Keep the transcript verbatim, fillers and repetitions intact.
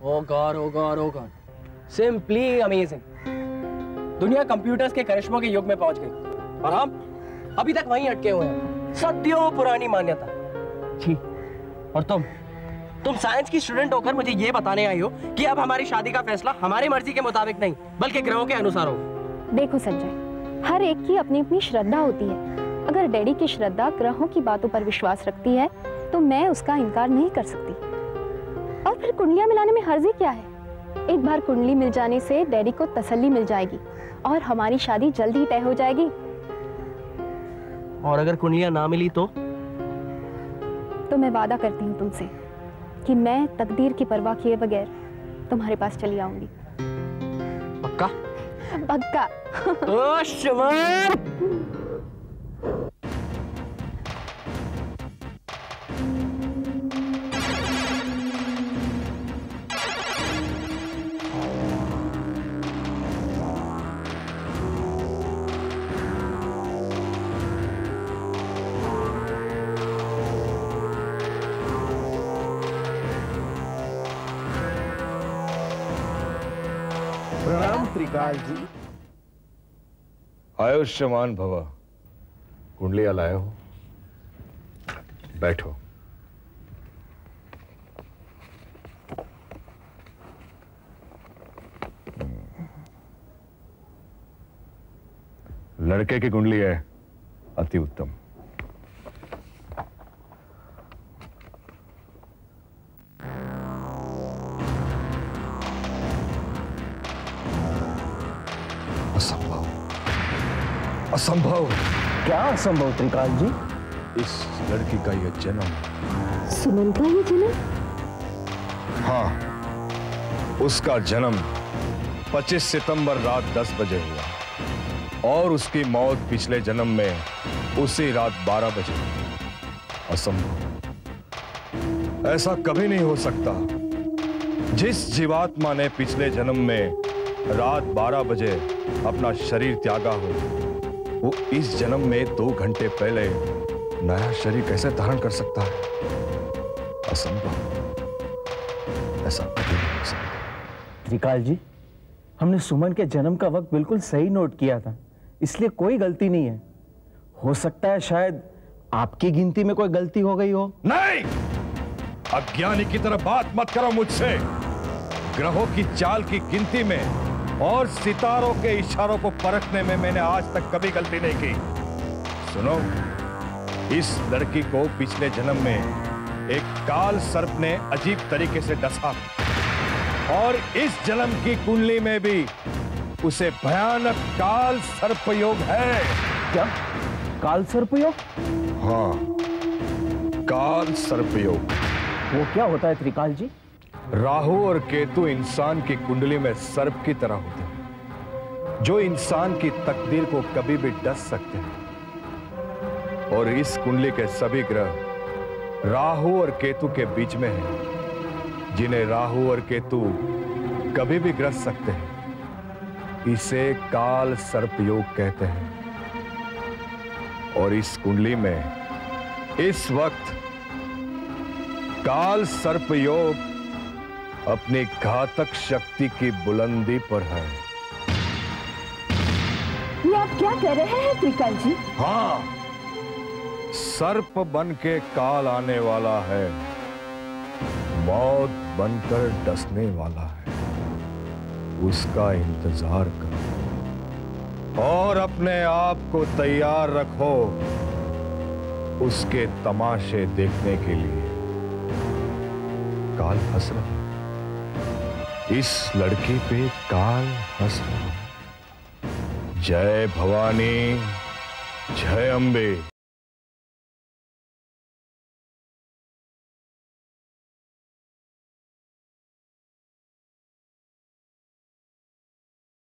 Oh God, oh God, oh God. Simply amazing. दुनिया computers के करिश्मों के युग में पहुंच गई और हम अभी तक वहीं अटके हुए हैं, सदियों पुरानी मान्यता। जी, और तुम तुम साइंस की स्टूडेंट होकर मुझे ये बताने आई हो कि अब हमारी शादी का फैसला हमारी मर्जी के मुताबिक नहीं बल्कि ग्रहों के अनुसार हो। देखो संजय, हर एक की अपनी अपनी श्रद्धा होती है। अगर डैडी की श्रद्धा ग्रहों की बातों पर विश्वास रखती है तो मैं उसका इनकार नहीं कर सकती। और फिर कुंडलियां मिलाने में हर्जी क्या है? एक बार कुंडली मिल जाने से डैडी को तसल्ली मिल जाएगी और हमारी शादी जल्दी तय हो जाएगी। और अगर कुंडलियां ना मिली तो? तो मैं वादा करती हूँ तुमसे कि मैं तकदीर की परवाह किए बगैर तुम्हारे पास चली आऊंगी। पक्का? पक्का। ओ सुमन! त्रिकाल जी, आयुष्मान भवा। कुंडलियां लाए हो, बैठो। लड़के की कुंडली है, अति उत्तम। असंभव। क्या असंभव त्रिकाल जी? इस लड़की का यह जन्म, सुमन का यह जन्म। हाँ, उसका जन्म पच्चीस सितंबर रात दस बजे हुआ और उसकी मौत पिछले जन्म में उसी रात बारह बजे। असंभव, ऐसा कभी नहीं हो सकता। जिस जीवात्मा ने पिछले जन्म में रात बारह बजे अपना शरीर त्यागा हो, वो इस जन्म में दो घंटे पहले नया शरीर कैसे धारण कर सकता है? असंभव, ऐसा कभी नहीं हो सकता। त्रिकाल जी, हमने सुमन के जन्म का वक्त बिल्कुल सही नोट किया था, इसलिए कोई गलती नहीं है। हो सकता है शायद आपकी गिनती में कोई गलती हो गई हो। नहीं, अज्ञानी की तरह बात मत करो मुझसे। ग्रहों की चाल की गिनती में और सितारों के इशारों को परखने में मैंने आज तक कभी गलती नहीं की। सुनो, इस लड़की को पिछले जन्म में एक काल सर्प ने अजीब तरीके से डसा और इस जन्म की कुंडली में भी उसे भयानक काल सर्प योग है। क्या काल सर्प योग? हाँ, काल सर्प योग। वो क्या होता है त्रिकाल जी? राहु और केतु इंसान की कुंडली में सर्प की तरह होते हैं, जो इंसान की तकदीर को कभी भी डस सकते हैं। और इस कुंडली के सभी ग्रह राहु और केतु के बीच में हैं, जिन्हें राहु और केतु कभी भी ग्रस सकते हैं। इसे काल सर्प योग कहते हैं। और इस कुंडली में इस वक्त काल सर्प योग अपनी घातक शक्ति की बुलंदी पर है। ये आप क्या कह रहे हैं त्रिकाल जी? हाँ, सर्प बनके काल आने वाला है, मौत बनकर डसने वाला है। उसका इंतजार करो और अपने आप को तैयार रखो उसके तमाशे देखने के लिए। काल हंस रहा है, इस लड़की पे काल हंस रहा है। जय भवानी, जय अंबे।